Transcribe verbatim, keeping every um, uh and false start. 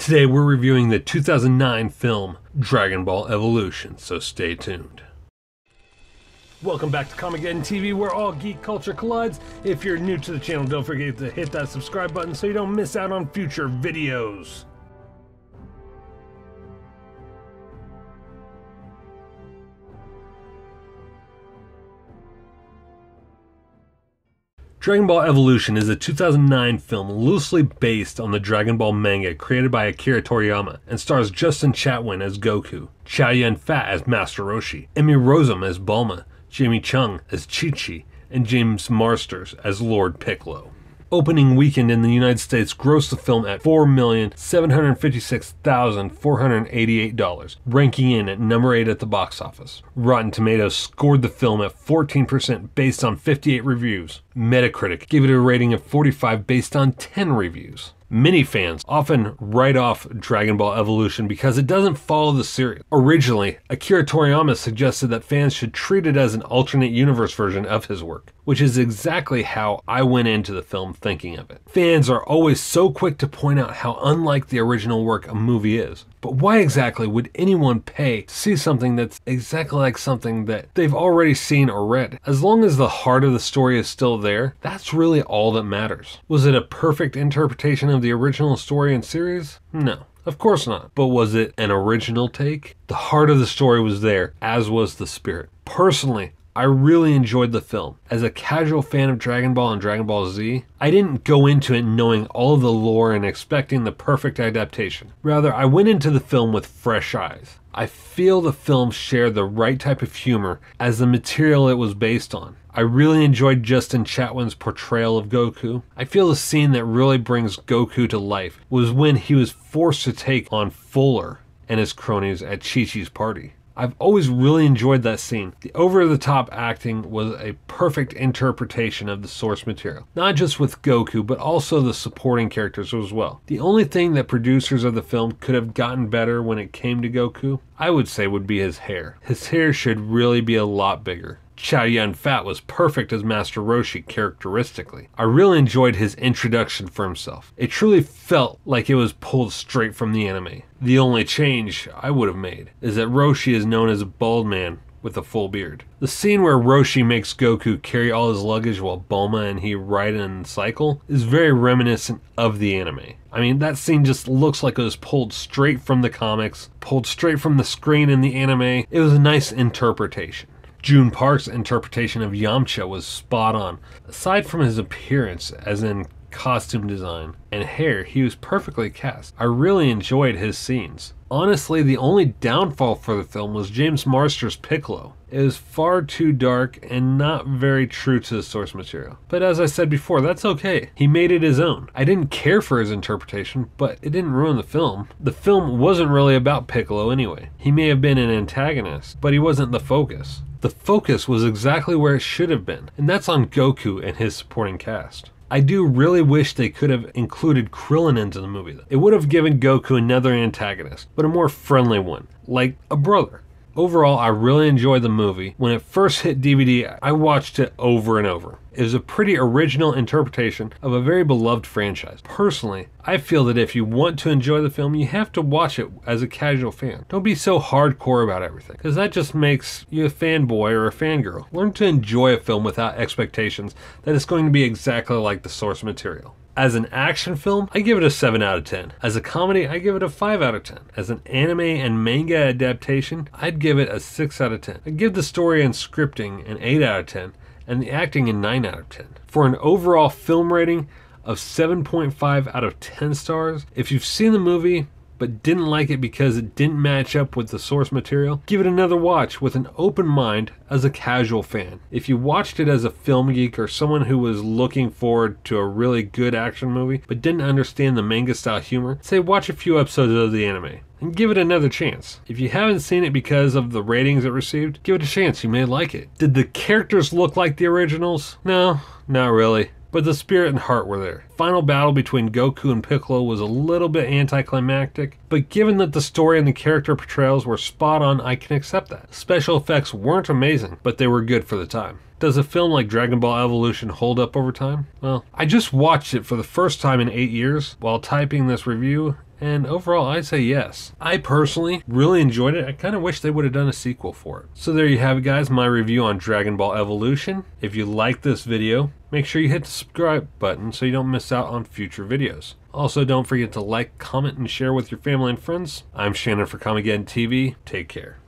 Today we're reviewing the two thousand nine film Dragon Ball Evolution, so stay tuned. Welcome back to Comicgeddon T V, where all geek culture collides. If you're new to the channel, don't forget to hit that subscribe button so you don't miss out on future videos. Dragon Ball Evolution is a two thousand nine film loosely based on the Dragon Ball manga created by Akira Toriyama and stars Justin Chatwin as Goku, Chow Yun-Fat as Master Roshi, Emmy Rossum as Bulma, Jamie Chung as Chi-Chi, and James Marsters as Lord Piccolo. Opening weekend in the United States grossed the film at four million seven hundred fifty-six thousand four hundred eighty-eight dollars, ranking in at number eight at the box office. Rotten Tomatoes scored the film at fourteen percent based on fifty-eight reviews. Metacritic gave it a rating of forty-five based on ten reviews. Many fans often write off Dragon Ball Evolution because it doesn't follow the series. Originally, Akira Toriyama suggested that fans should treat it as an alternate universe version of his work, which is exactly how I went into the film thinking of it. Fans are always so quick to point out how unlike the original work a movie is. But why exactly would anyone pay to see something that's exactly like something that they've already seen or read? As long as the heart of the story is still there, that's really all that matters. Was it a perfect interpretation of the original story and series? No, of course not. But was it an original take? The heart of the story was there, as was the spirit. Personally, I really enjoyed the film. As a casual fan of Dragon Ball and Dragon Ball Z, I didn't go into it knowing all of the lore and expecting the perfect adaptation. Rather, I went into the film with fresh eyes. I feel the film shared the right type of humor as the material it was based on. I really enjoyed Justin Chatwin's portrayal of Goku. I feel the scene that really brings Goku to life was when he was forced to take on Fuller and his cronies at Chi-Chi's party. I've always really enjoyed that scene. The over-the-top acting was a perfect interpretation of the source material, not just with Goku, but also the supporting characters as well. The only thing that producers of the film could have gotten better when it came to Goku, I would say, would be his hair. His hair should really be a lot bigger. Chow Yun-Fat was perfect as Master Roshi characteristically. I really enjoyed his introduction for himself. It truly felt like it was pulled straight from the anime. The only change I would have made is that Roshi is known as a bald man with a full beard. The scene where Roshi makes Goku carry all his luggage while Bulma and he ride in a cycle is very reminiscent of the anime. I mean, that scene just looks like it was pulled straight from the comics, pulled straight from the screen in the anime. It was a nice interpretation. June Park's interpretation of Yamcha was spot on. Aside from his appearance, as in costume design and hair, he was perfectly cast. I really enjoyed his scenes. Honestly, the only downfall for the film was James Marsters' Piccolo. It was far too dark and not very true to the source material. But as I said before, that's okay. He made it his own. I didn't care for his interpretation, but it didn't ruin the film. The film wasn't really about Piccolo anyway. He may have been an antagonist, but he wasn't the focus. The focus was exactly where it should have been, and that's on Goku and his supporting cast. I do really wish they could have included Krillin into the movie though. It would have given Goku another antagonist, but a more friendly one, like a brother. Overall, I really enjoyed the movie. When it first hit D V D, I watched it over and over. It was a pretty original interpretation of a very beloved franchise. Personally, I feel that if you want to enjoy the film, you have to watch it as a casual fan. Don't be so hardcore about everything, because that just makes you a fanboy or a fangirl. Learn to enjoy a film without expectations that it's going to be exactly like the source material. As an action film, I give it a seven out of ten. As a comedy, I give it a five out of ten. As an anime and manga adaptation, I'd give it a six out of ten. I'd give the story and scripting an eight out of ten, and the acting a nine out of ten. For an overall film rating of seven point five out of ten stars, if you've seen the movie but didn't like it because it didn't match up with the source material, give it another watch with an open mind as a casual fan. If you watched it as a film geek or someone who was looking forward to a really good action movie but didn't understand the manga style humor, say watch a few episodes of the anime and give it another chance. If you haven't seen it because of the ratings it received, give it a chance, you may like it. Did the characters look like the originals? No, not really. But the spirit and heart were there. Final battle between Goku and Piccolo was a little bit anticlimactic, but given that the story and the character portrayals were spot on, I can accept that. Special effects weren't amazing, but they were good for the time. Does a film like Dragon Ball Evolution hold up over time? Well, I just watched it for the first time in eight years while typing this review, and overall I say yes. I personally really enjoyed it. I kind of wish they would have done a sequel for it. So there you have it, guys, my review on Dragon Ball Evolution. If you like this video, make sure you hit the subscribe button so you don't miss out on future videos. Also, don't forget to like, comment, and share with your family and friends. I'm Shannon for Comicgeddon T V. Take care.